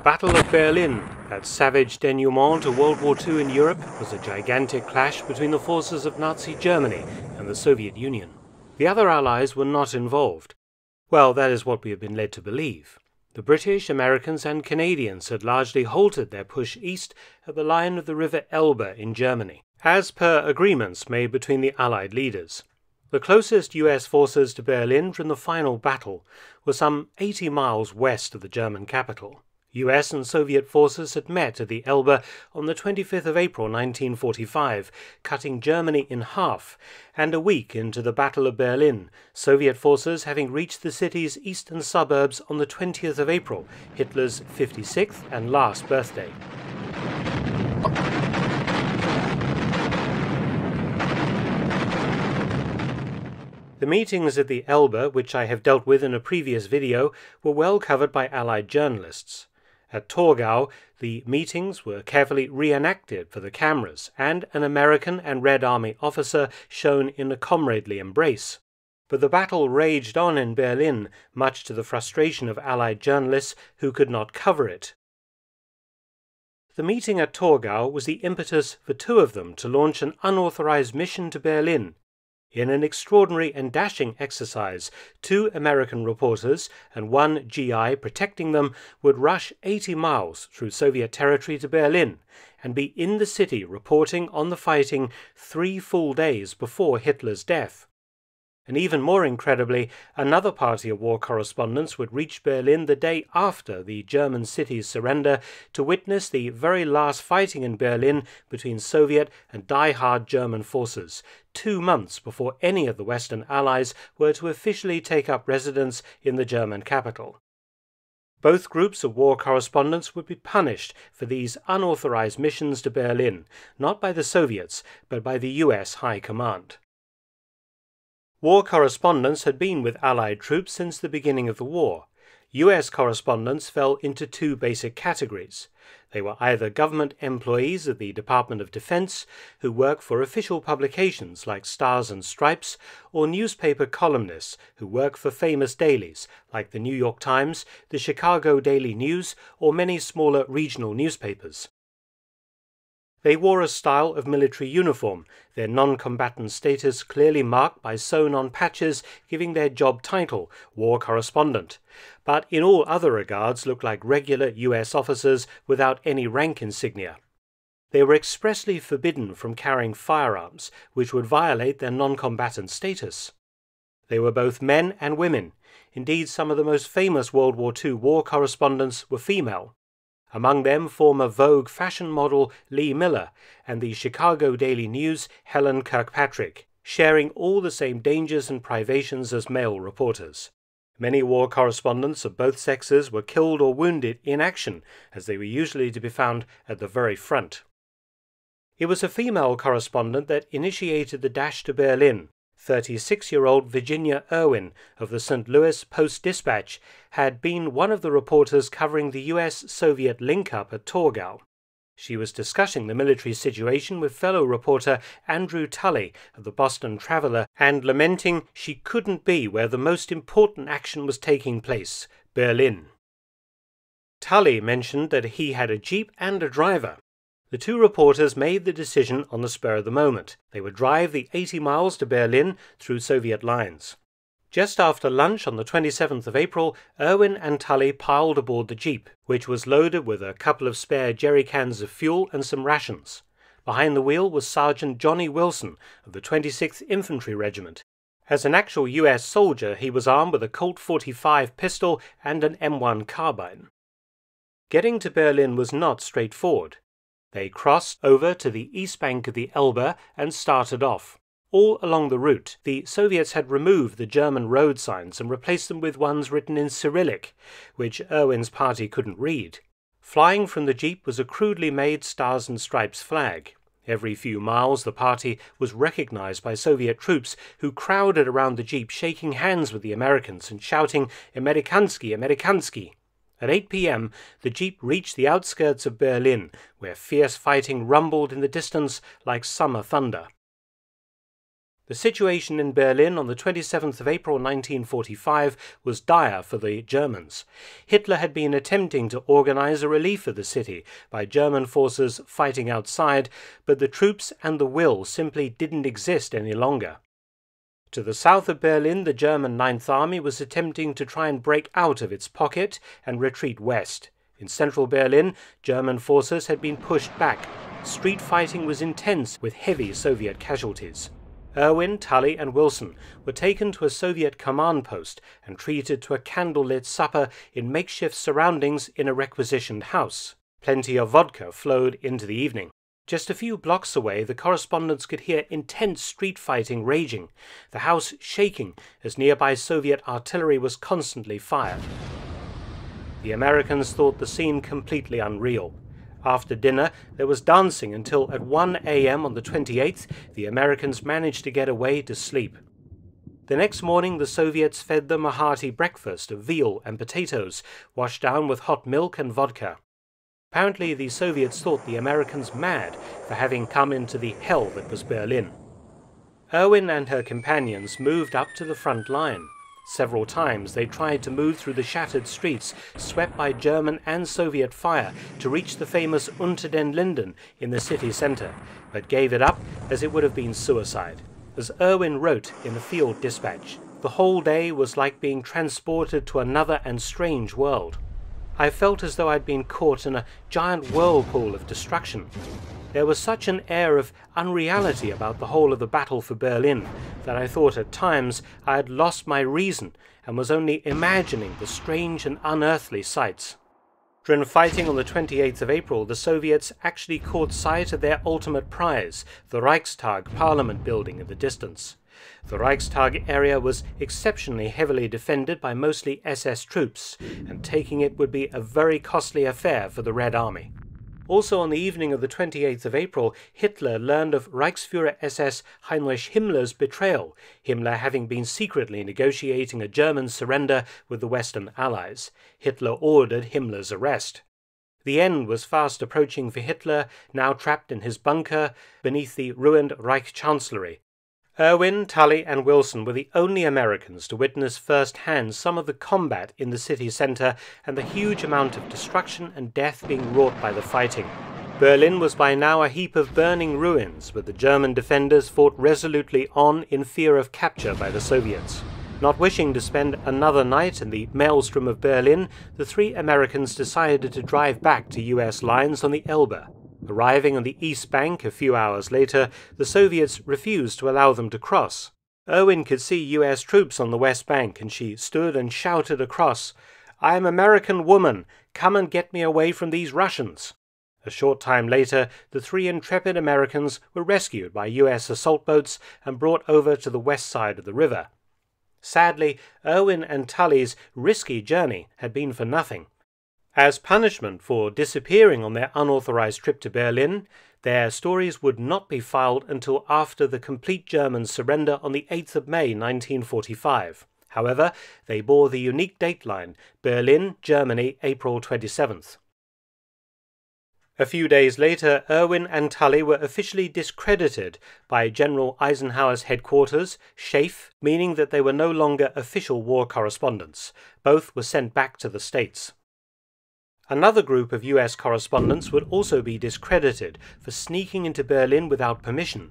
The Battle of Berlin, that savage denouement to World War II in Europe, was a gigantic clash between the forces of Nazi Germany and the Soviet Union. The other allies were not involved. Well, that is what we have been led to believe. The British, Americans and Canadians had largely halted their push east at the line of the River Elbe in Germany, as per agreements made between the Allied leaders. The closest US forces to Berlin from the final battle were some 80 miles west of the German capital. US and Soviet forces had met at the Elbe on the 25th of April 1945, cutting Germany in half, and a week into the Battle of Berlin, Soviet forces having reached the city's eastern suburbs on the 20th of April, Hitler's 56th and last birthday. The meetings at the Elbe, which I have dealt with in a previous video, were well covered by Allied journalists. At Torgau, the meetings were carefully reenacted for the cameras, and an American and Red Army officer shown in a comradely embrace. But the battle raged on in Berlin, much to the frustration of Allied journalists who could not cover it. The meeting at Torgau was the impetus for two of them to launch an unauthorized mission to Berlin. In an extraordinary and dashing exercise, two American reporters and one GI protecting them would rush 80 miles through Soviet territory to Berlin and be in the city reporting on the fighting 3 full days before Hitler's death. And even more incredibly, another party of war correspondents would reach Berlin the day after the German city's surrender to witness the very last fighting in Berlin between Soviet and die-hard German forces, 2 months before any of the Western Allies were to officially take up residence in the German capital. Both groups of war correspondents would be punished for these unauthorized missions to Berlin, not by the Soviets, but by the US High Command. War correspondents had been with Allied troops since the beginning of the war. US correspondents fell into two basic categories. They were either government employees of the Department of Defense, who work for official publications like Stars and Stripes, or newspaper columnists who work for famous dailies like the New York Times, the Chicago Daily News, or many smaller regional newspapers. They wore a style of military uniform, their non-combatant status clearly marked by sewn-on patches giving their job title, war correspondent, but in all other regards looked like regular US officers without any rank insignia. They were expressly forbidden from carrying firearms, which would violate their non-combatant status. They were both men and women. Indeed, some of the most famous World War II war correspondents were female. Among them former Vogue fashion model Lee Miller and the Chicago Daily News' Helen Kirkpatrick, sharing all the same dangers and privations as male reporters. Many war correspondents of both sexes were killed or wounded in action, as they were usually to be found at the very front. It was a female correspondent that initiated the dash to Berlin. 36-year-old Virginia Irwin of the St. Louis Post-Dispatch had been one of the reporters covering the US-Soviet link-up at Torgau. She was discussing the military situation with fellow reporter Andrew Tully of the Boston Traveler and lamenting she couldn't be where the most important action was taking place, Berlin. Tully mentioned that he had a jeep and a driver. The two reporters made the decision on the spur of the moment. They would drive the 80 miles to Berlin through Soviet lines. Just after lunch on the 27th of April, Irwin and Tully piled aboard the jeep, which was loaded with a couple of spare jerry cans of fuel and some rations. Behind the wheel was Sergeant Johnny Wilson of the 26th Infantry Regiment. As an actual US soldier, he was armed with a Colt 45 pistol and an M1 carbine. Getting to Berlin was not straightforward. They crossed over to the east bank of the Elbe and started off. All along the route, the Soviets had removed the German road signs and replaced them with ones written in Cyrillic, which Irwin's party couldn't read. Flying from the jeep was a crudely made Stars and Stripes flag. Every few miles the party was recognized by Soviet troops who crowded around the jeep, shaking hands with the Americans and shouting, "Amerikanski, Amerikanski!" At 8 p.m., the jeep reached the outskirts of Berlin, where fierce fighting rumbled in the distance like summer thunder. The situation in Berlin on the 27th of April 1945 was dire for the Germans. Hitler had been attempting to organize a relief of the city by German forces fighting outside, but the troops and the will simply didn't exist any longer. To the south of Berlin, the German 9th Army was attempting to try and break out of its pocket and retreat west. In central Berlin, German forces had been pushed back. Street fighting was intense with heavy Soviet casualties. Irwin, Tully and Wilson were taken to a Soviet command post and treated to a candlelit supper in makeshift surroundings in a requisitioned house. Plenty of vodka flowed into the evening. Just a few blocks away, the correspondents could hear intense street fighting raging, the house shaking as nearby Soviet artillery was constantly fired. The Americans thought the scene completely unreal. After dinner, there was dancing until at 1 a.m. on the 28th, the Americans managed to get away to sleep. The next morning, the Soviets fed them a hearty breakfast of veal and potatoes, washed down with hot milk and vodka. Apparently, the Soviets thought the Americans mad for having come into the hell that was Berlin. Irwin and her companions moved up to the front line. Several times they tried to move through the shattered streets, swept by German and Soviet fire, to reach the famous Unter den Linden in the city centre, but gave it up as it would have been suicide. As Irwin wrote in the field dispatch, "The whole day was like being transported to another and strange world. I felt as though I'd been caught in a giant whirlpool of destruction. There was such an air of unreality about the whole of the battle for Berlin that I thought at times I had lost my reason and was only imagining the strange and unearthly sights." During fighting on the 28th of April, the Soviets actually caught sight of their ultimate prize, the Reichstag parliament building in the distance. The Reichstag area was exceptionally heavily defended by mostly SS troops, and taking it would be a very costly affair for the Red Army. Also on the evening of the 28th of April, Hitler learned of Reichsführer SS Heinrich Himmler's betrayal, Himmler having been secretly negotiating a German surrender with the Western Allies. Hitler ordered Himmler's arrest. The end was fast approaching for Hitler, now trapped in his bunker beneath the ruined Reich Chancellery. Irwin, Tully and Wilson were the only Americans to witness firsthand some of the combat in the city centre and the huge amount of destruction and death being wrought by the fighting. Berlin was by now a heap of burning ruins, but the German defenders fought resolutely on in fear of capture by the Soviets. Not wishing to spend another night in the maelstrom of Berlin, the three Americans decided to drive back to US lines on the Elbe. Arriving on the East Bank a few hours later, the Soviets refused to allow them to cross. Irwin could see US troops on the West Bank, and she stood and shouted across, "I am an American woman, come and get me away from these Russians." A short time later, the three intrepid Americans were rescued by US assault boats and brought over to the west side of the river. Sadly, Irwin and Tully's risky journey had been for nothing. As punishment for disappearing on their unauthorized trip to Berlin, their stories would not be filed until after the complete German surrender on the 8th of May 1945. However, they bore the unique dateline, Berlin, Germany, April 27th. A few days later, Irwin and Tully were officially discredited by General Eisenhower's headquarters, SHAEF, meaning that they were no longer official war correspondents. Both were sent back to the States. Another group of US correspondents would also be discredited for sneaking into Berlin without permission.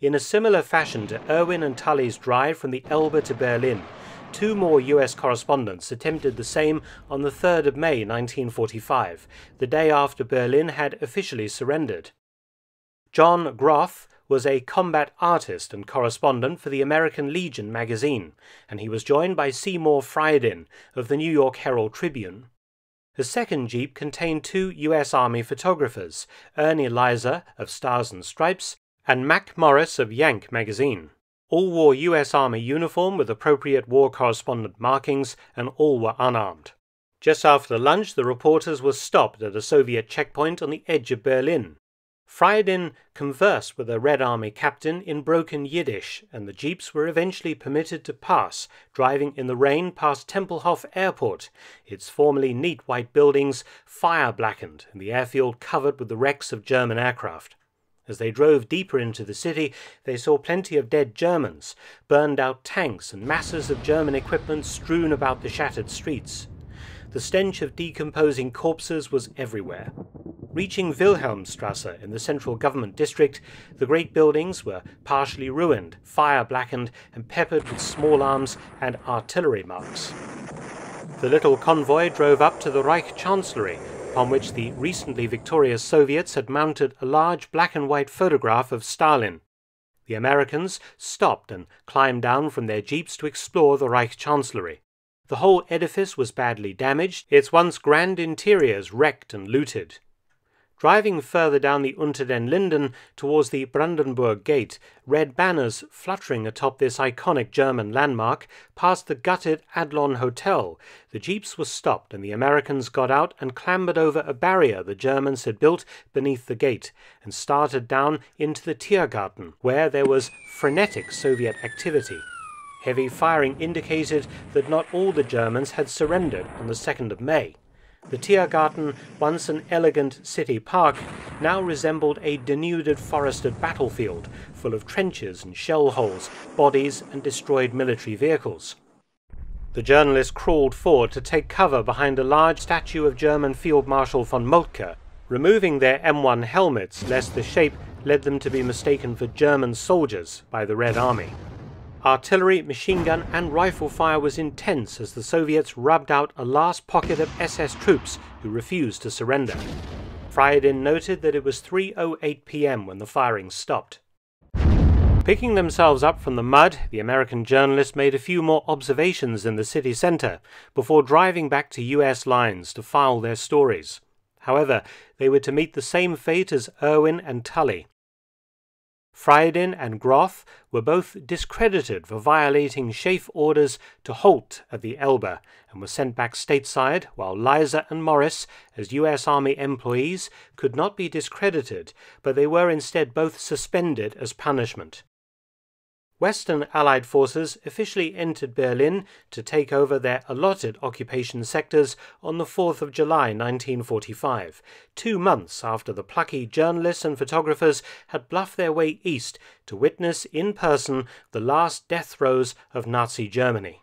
In a similar fashion to Irwin and Tully's drive from the Elbe to Berlin, two more US correspondents attempted the same on the 3rd of May 1945, the day after Berlin had officially surrendered. John Groth was a combat artist and correspondent for the American Legion magazine, and he was joined by Seymour Friedin of the New York Herald Tribune. The second jeep contained two US Army photographers, Ernie Leiser of Stars and Stripes and Mac Morris of Yank magazine. All wore US Army uniform with appropriate war correspondent markings, and all were unarmed. Just after lunch, the reporters were stopped at a Soviet checkpoint on the edge of Berlin. Friedin conversed with a Red Army captain in broken Yiddish, and the jeeps were eventually permitted to pass, driving in the rain past Tempelhof Airport, its formerly neat white buildings fire-blackened and the airfield covered with the wrecks of German aircraft. As they drove deeper into the city, they saw plenty of dead Germans, burned-out tanks and masses of German equipment strewn about the shattered streets. The stench of decomposing corpses was everywhere. Reaching Wilhelmstrasse in the central government district, the great buildings were partially ruined, fire-blackened, and peppered with small arms and artillery marks. The little convoy drove up to the Reich Chancellery, upon which the recently victorious Soviets had mounted a large black-and-white photograph of Stalin. The Americans stopped and climbed down from their jeeps to explore the Reich Chancellery. The whole edifice was badly damaged, its once grand interiors wrecked and looted. Driving further down the Unter den Linden towards the Brandenburg Gate, red banners fluttering atop this iconic German landmark, past the gutted Adlon Hotel, the jeeps were stopped and the Americans got out and clambered over a barrier the Germans had built beneath the gate and started down into the Tiergarten, where there was frenetic Soviet activity. Heavy firing indicated that not all the Germans had surrendered on the 2nd of May. The Tiergarten, once an elegant city park, now resembled a denuded forested battlefield, full of trenches and shell holes, bodies and destroyed military vehicles. The journalist crawled forward to take cover behind a large statue of German Field Marshal von Moltke, removing their M1 helmets lest the shape led them to be mistaken for German soldiers by the Red Army. Artillery, machine gun and rifle fire was intense as the Soviets rubbed out a last pocket of SS troops who refused to surrender. Friedin noted that it was 3:08 p.m. when the firing stopped. Picking themselves up from the mud, the American journalist made a few more observations in the city center before driving back to US lines to file their stories. However, they were to meet the same fate as Irwin and Tully. Friedin and Groth were both discredited for violating SHAEF orders to halt at the Elbe and were sent back stateside, while Leiser and Morris, as US Army employees, could not be discredited, but they were instead both suspended as punishment. Western Allied forces officially entered Berlin to take over their allotted occupation sectors on the 4th of July 1945, 2 months after the plucky journalists and photographers had bluffed their way east to witness in person the last death throes of Nazi Germany.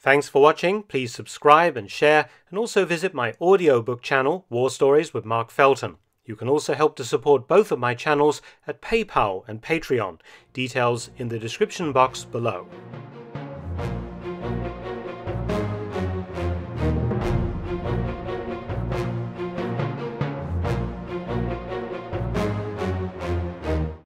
Thanks for watching. Please subscribe and share, and also visit my audiobook channel, War Stories with Mark Felton. You can also help to support both of my channels at PayPal and Patreon, details in the description box below.